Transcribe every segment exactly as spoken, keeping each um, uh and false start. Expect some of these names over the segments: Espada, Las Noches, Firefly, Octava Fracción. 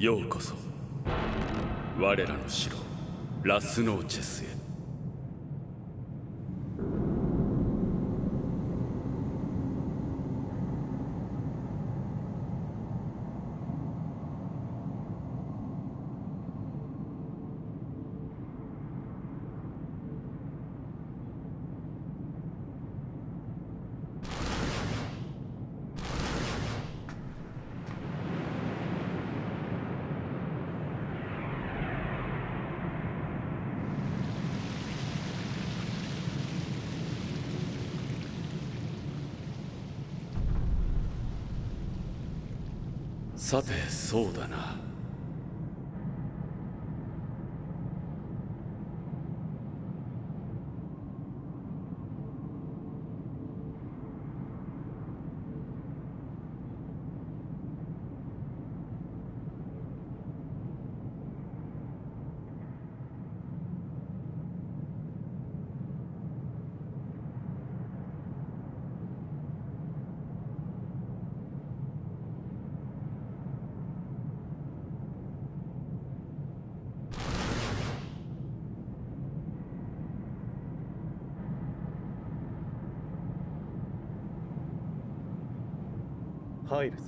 ようこそ我らの城ラスノーチェスへ。さて、そうだな。入るぞ。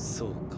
そうか。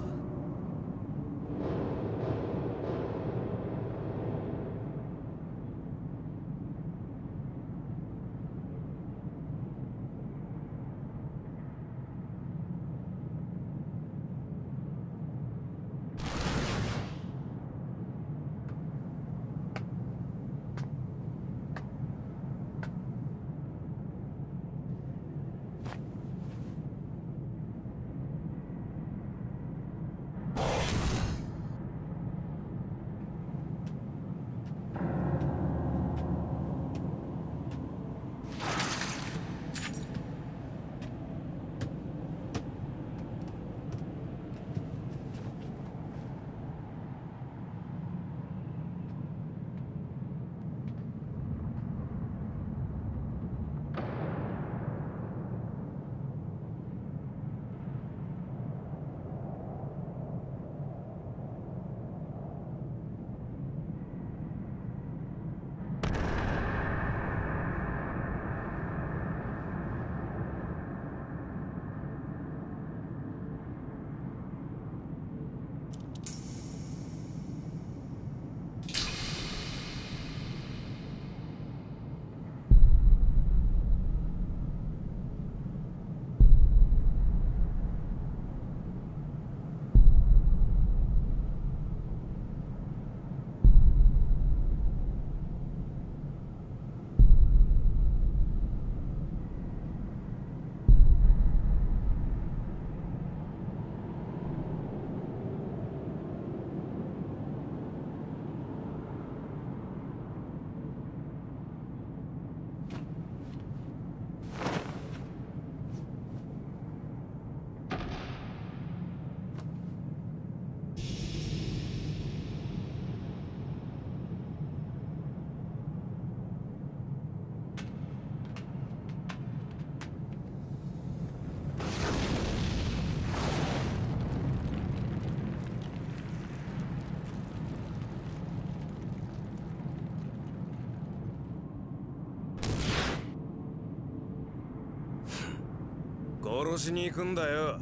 殺しに行くんだよ。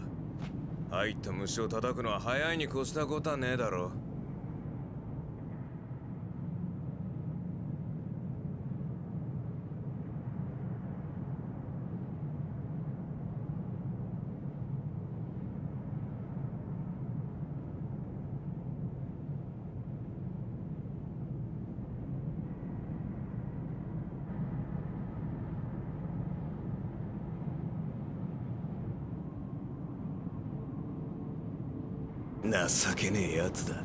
入った虫を叩くのは早いに越したことはねえだろ。情けねえやつだ。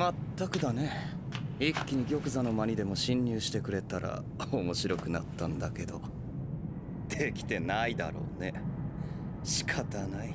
まったくだね。一気に玉座の間にでも侵入してくれたら面白くなったんだけど、できてないだろうね。仕方ない。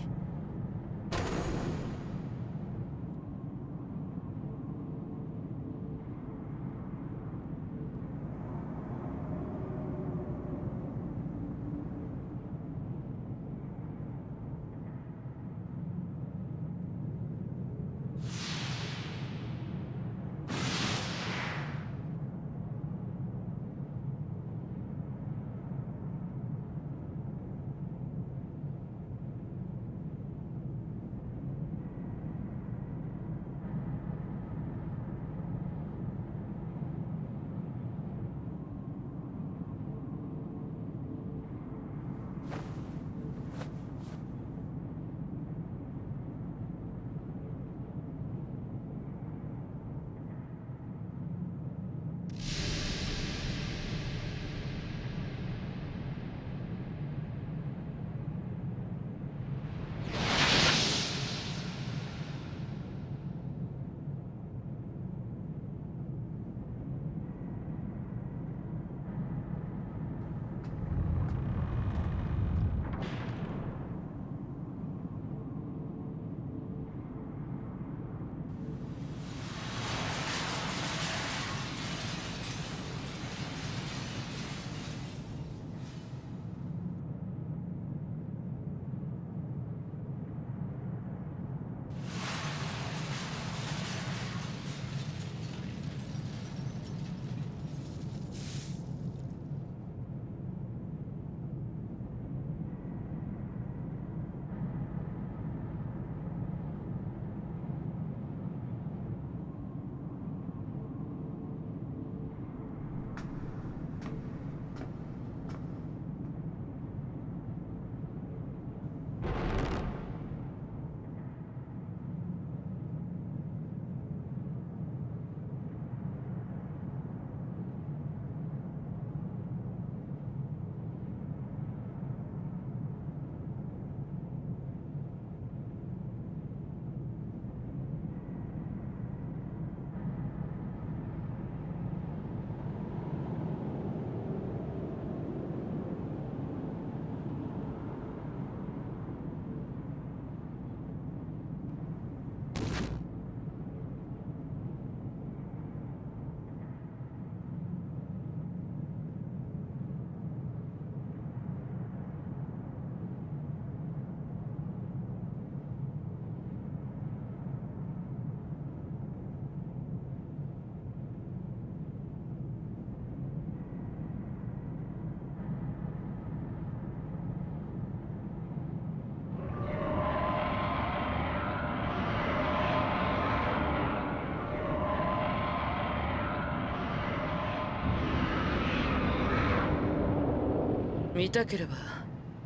見たければ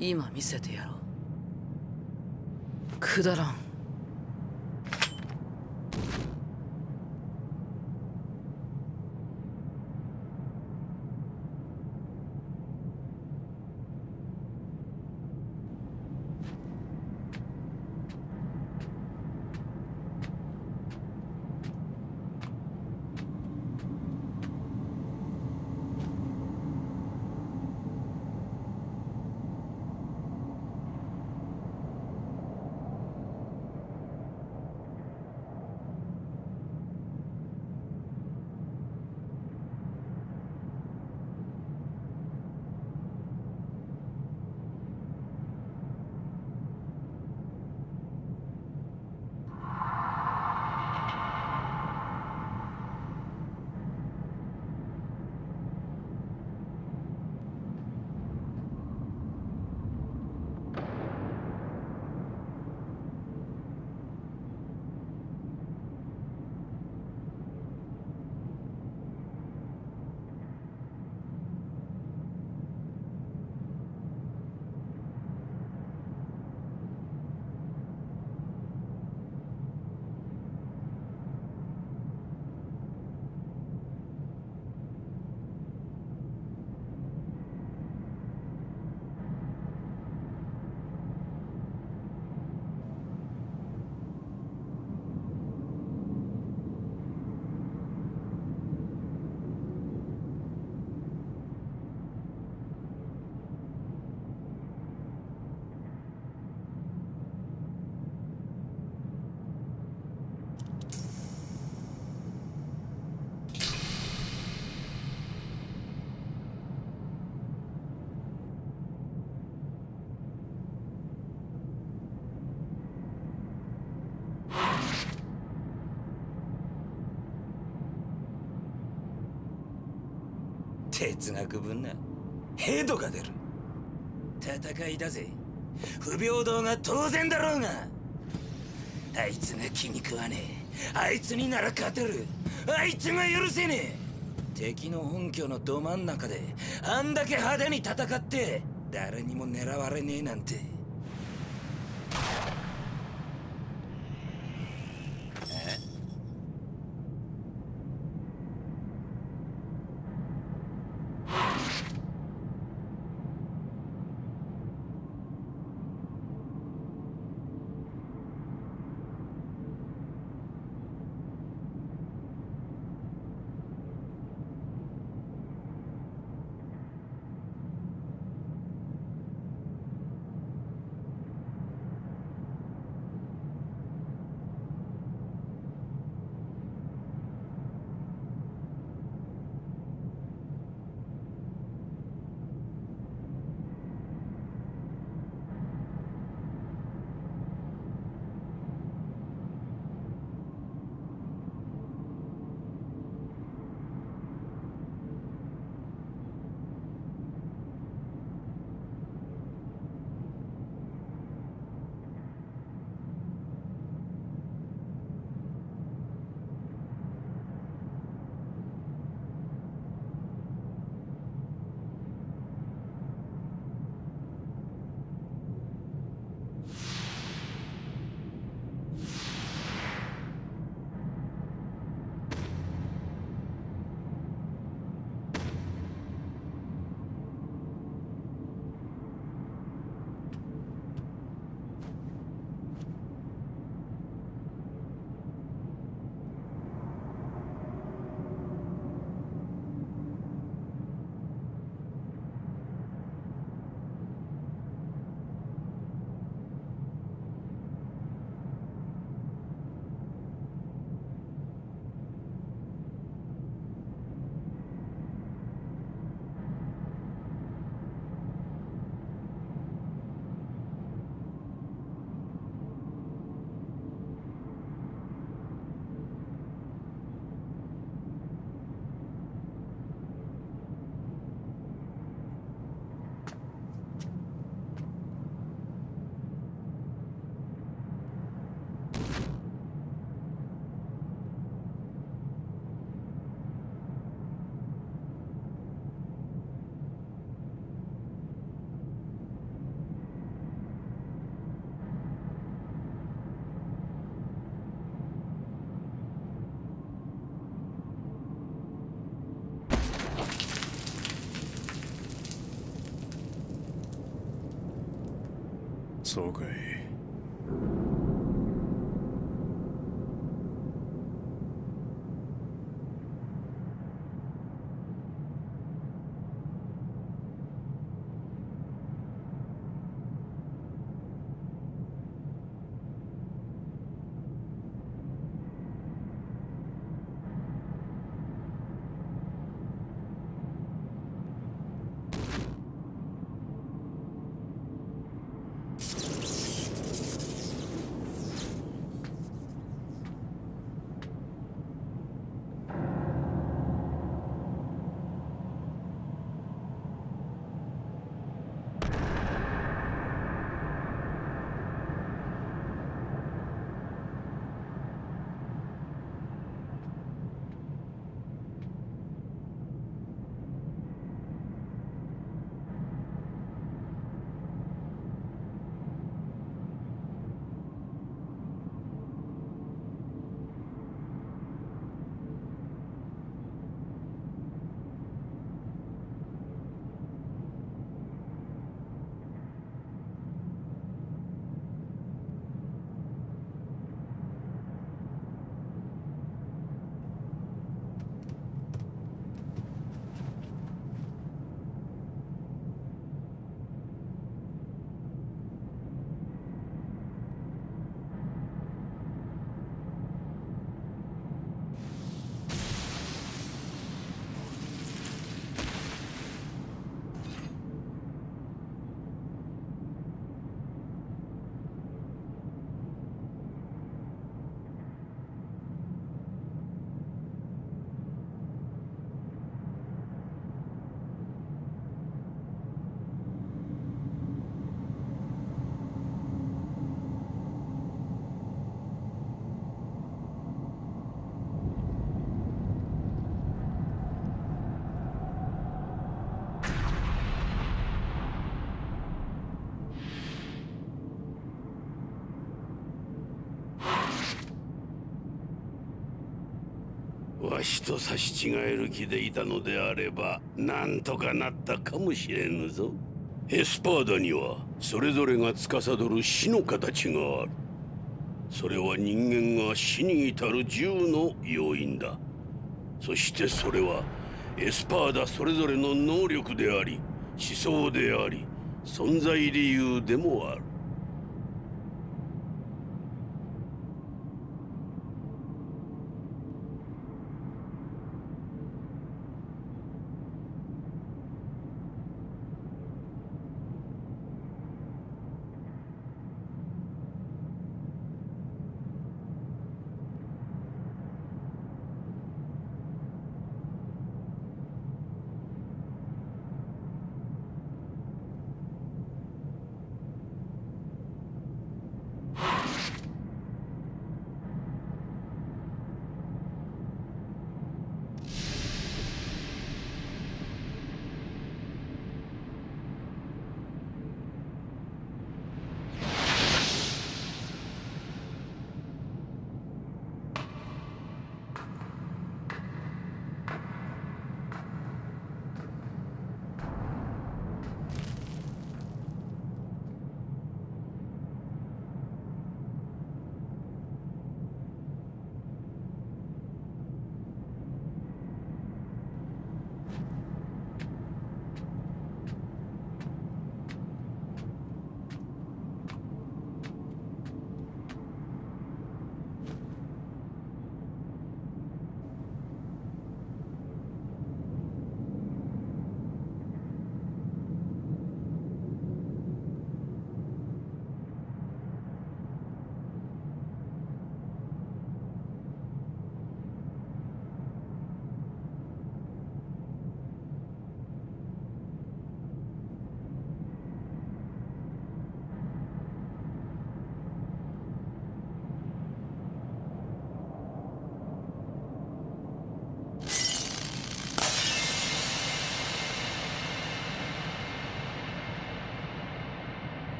今見せてやろう。くだらん。哲学分なヘドが出る。戦いだぜ。不平等が当然だろうが、あいつが気に食わねえ、あいつになら勝てる、あいつが許せねえ。敵の本拠のど真ん中であんだけ派手に戦って誰にも狙われねえなんて、そうかい。しと差し違える気でいたのであれば、なんとかなったかもしれぬぞ。エスパーダにはそれぞれが司る死の形がある。それは人間が死に至る十の要因だ。そしてそれはエスパーダそれぞれの能力であり、思想であり、存在理由でもある。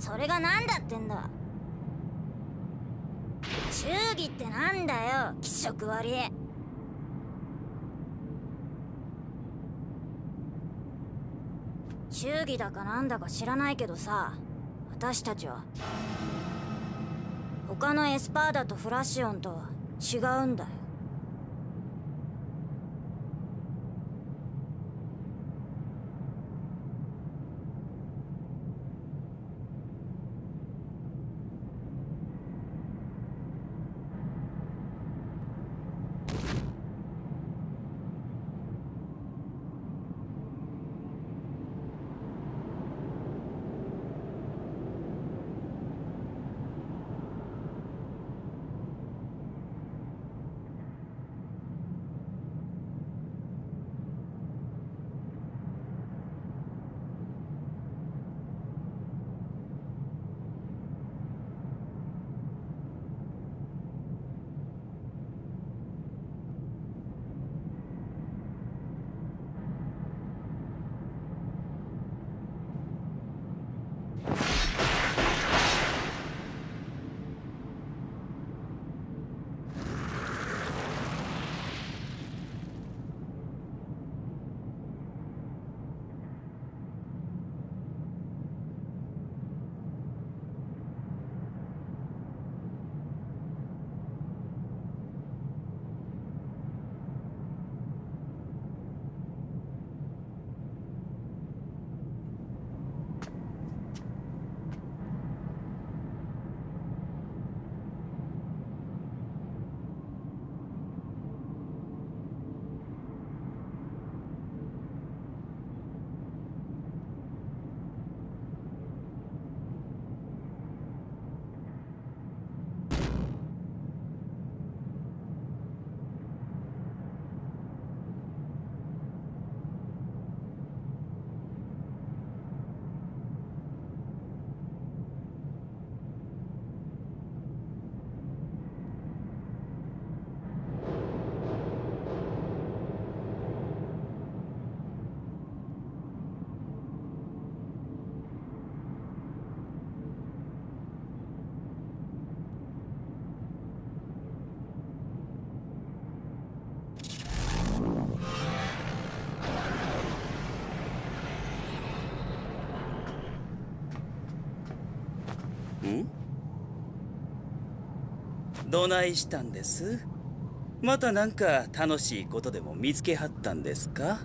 それが何だってんだ。忠義ってなんだよ、気色悪い。忠義だかなんだか知らないけどさ、私たちは他のエスパーダとフラシオンとは違うんだよ。どないしたんです？またなんか楽しいことでも見つけはったんですか？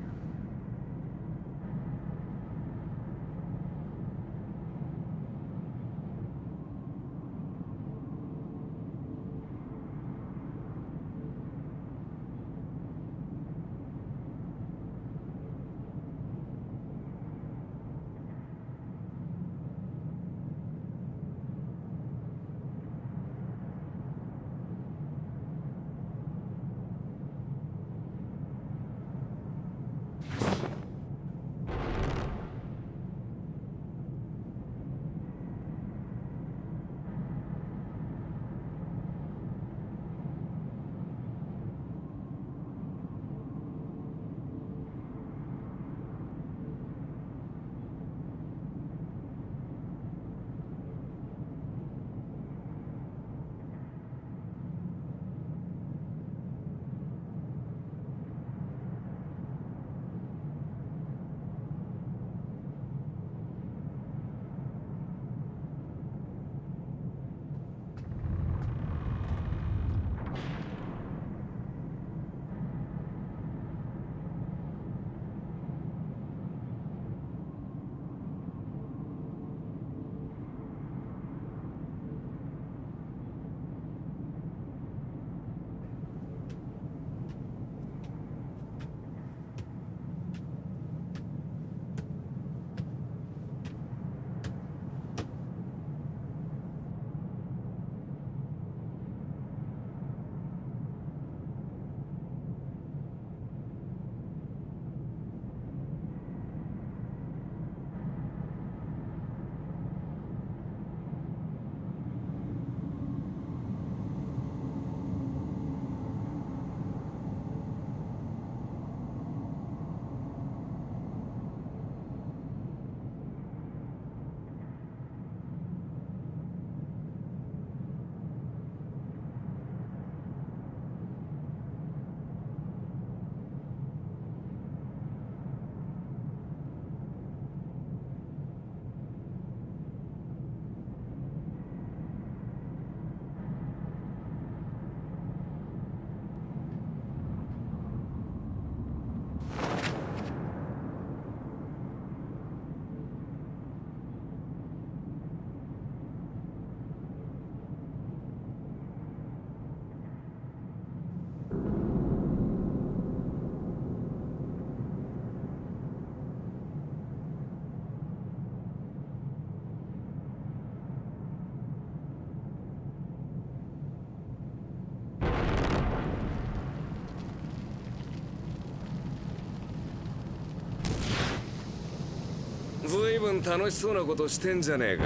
随分楽しそうなことしてんじゃねえか。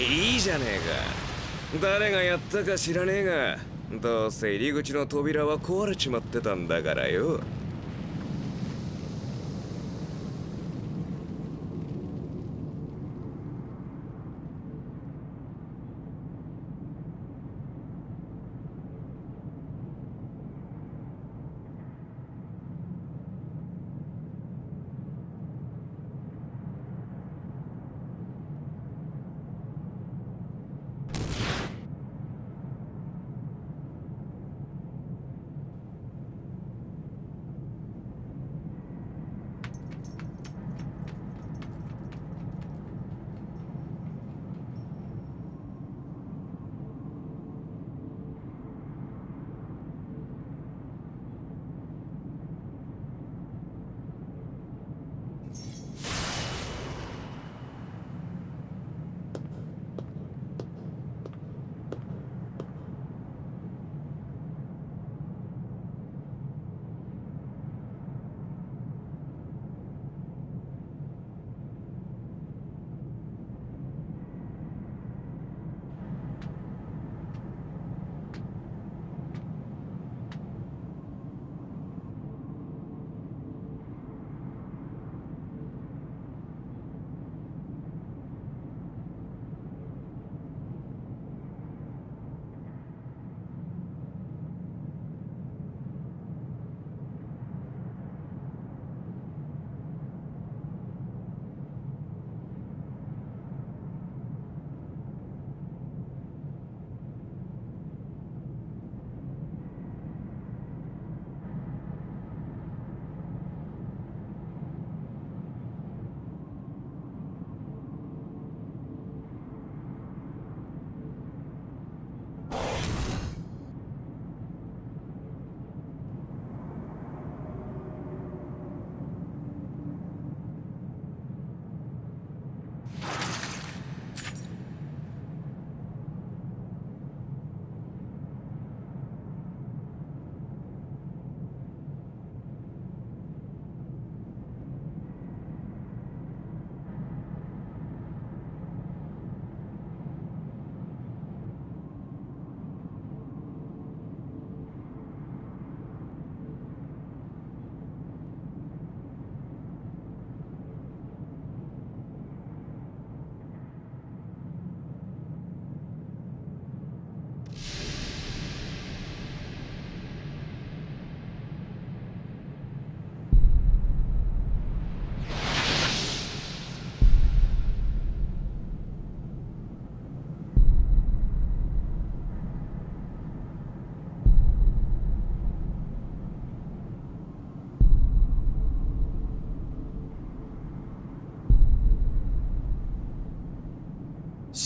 いいじゃねえか。誰がやったか知らねえが、どうせ入り口の扉は壊れちまってたんだからよ。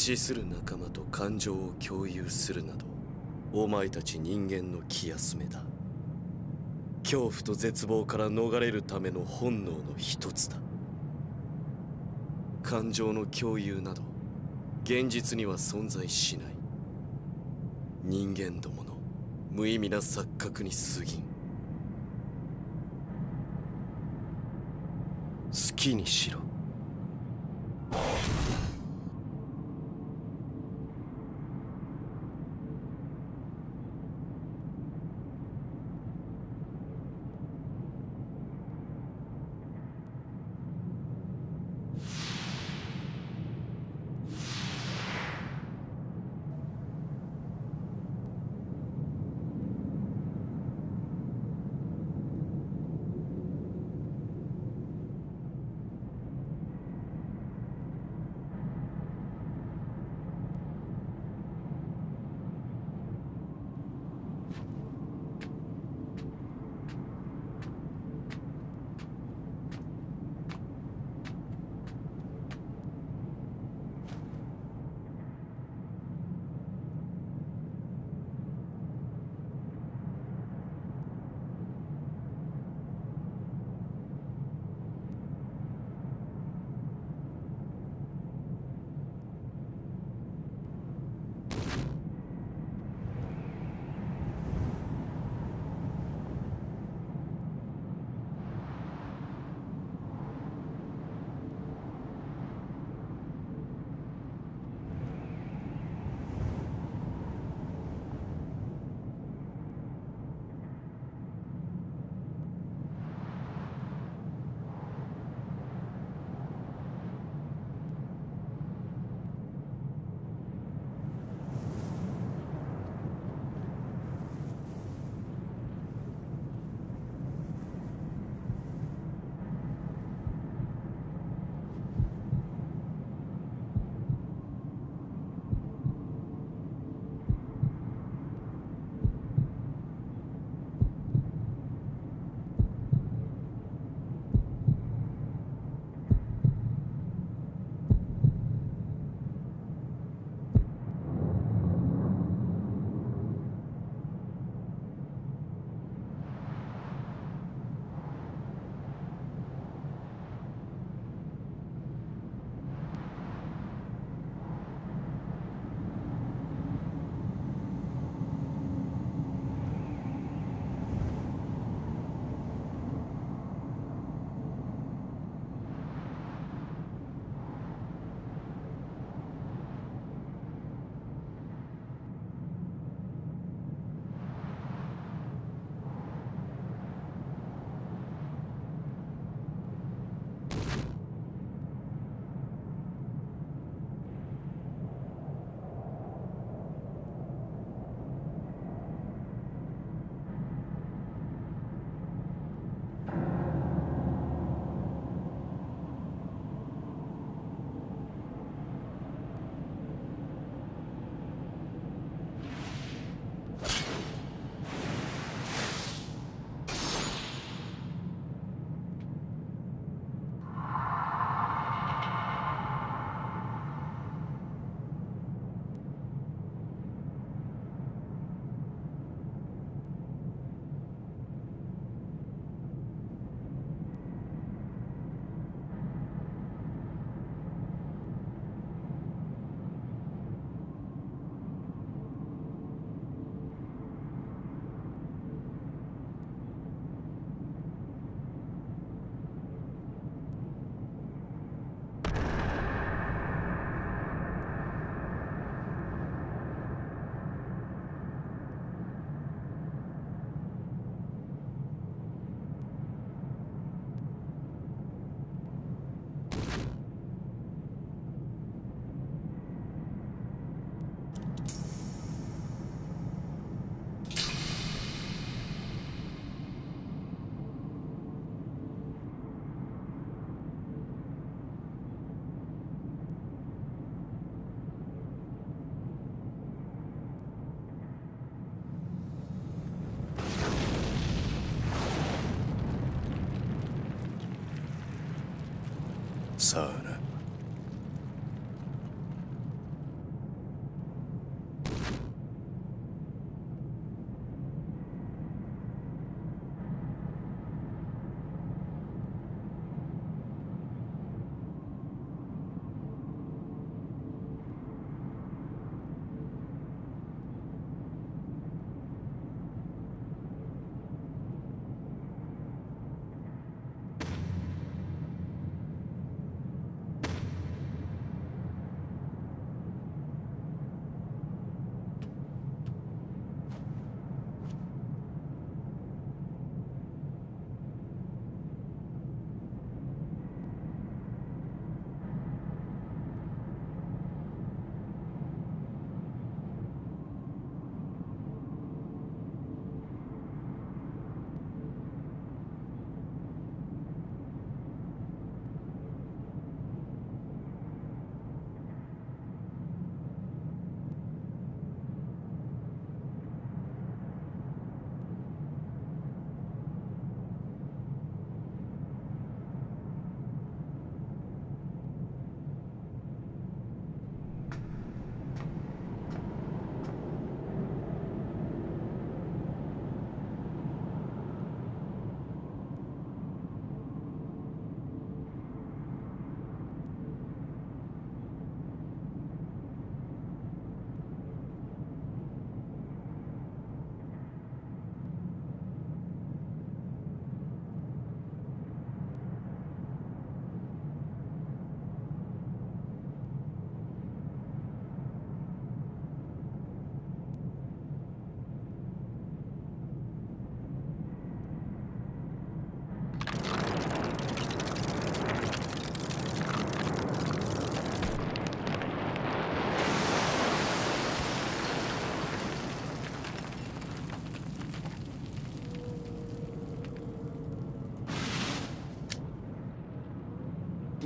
死する仲間と感情を共有するなど、お前たち人間の気休めだ。恐怖と絶望から逃れるための本能の一つだ。感情の共有など現実には存在しない。人間どもの無意味な錯覚に過ぎん。好きにしろ。さあな。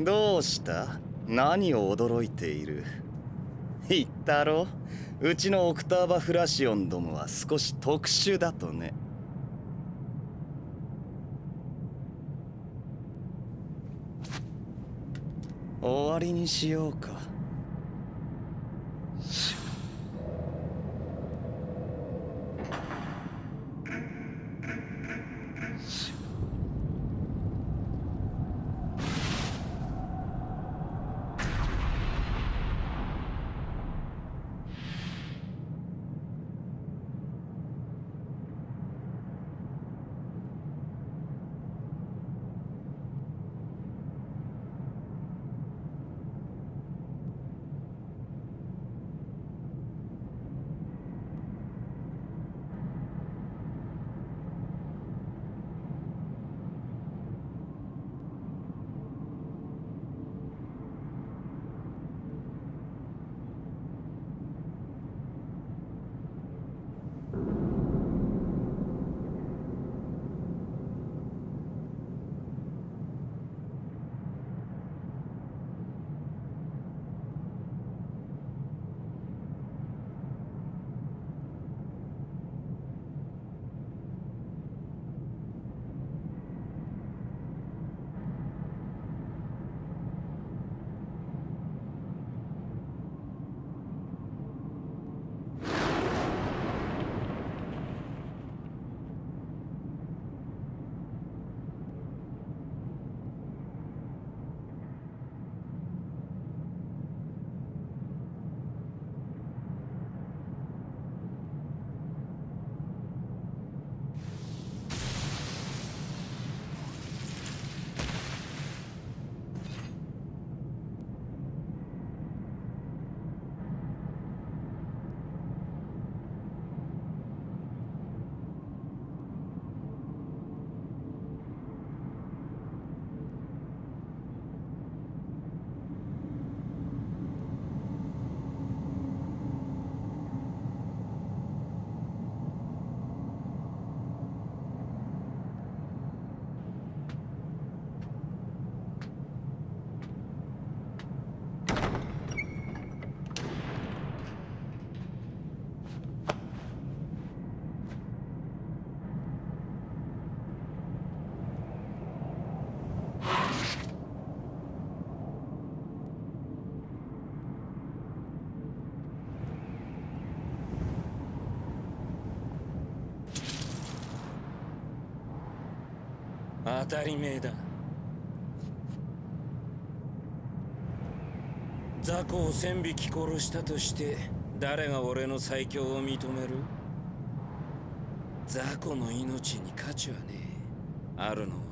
どうした？何を驚いている？言ったろ？うちのオクターバ・フラシオンどもは少し特殊だとね。終わりにしようか。当たり前だ。雑魚を千匹殺したとして誰が俺の最強を認める？雑魚の命に価値はねえ。あるのは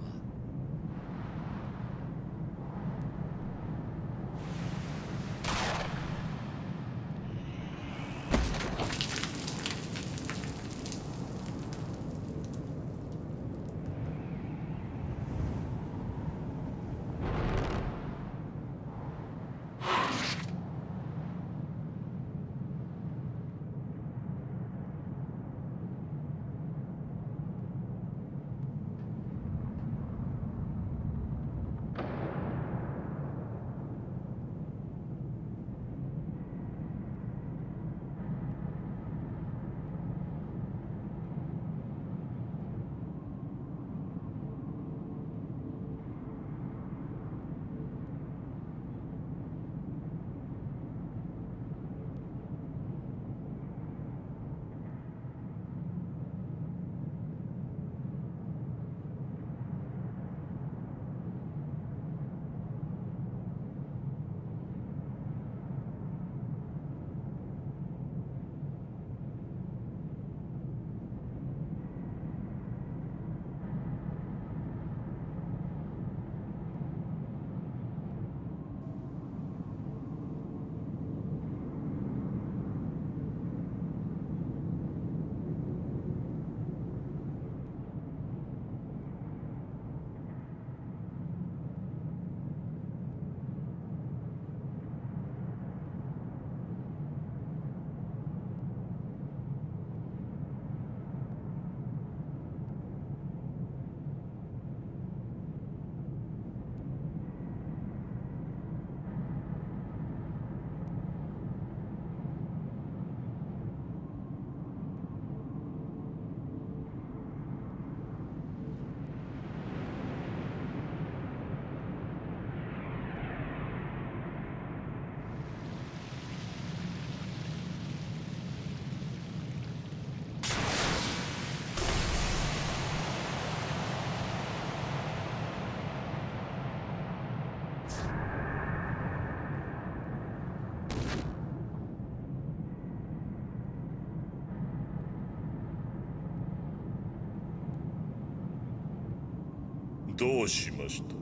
どうしました？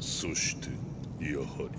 そしてやはり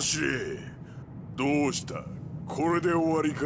よし。どうした？これで終わりか？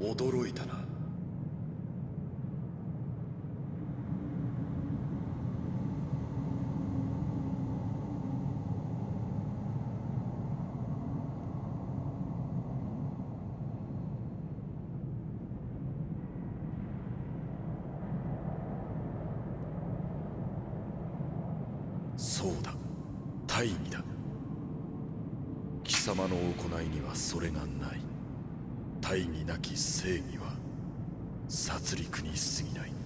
驚いたな。そうだ、大義だ。貴様の行いにはそれがない。大義なき正義は殺戮に過ぎない。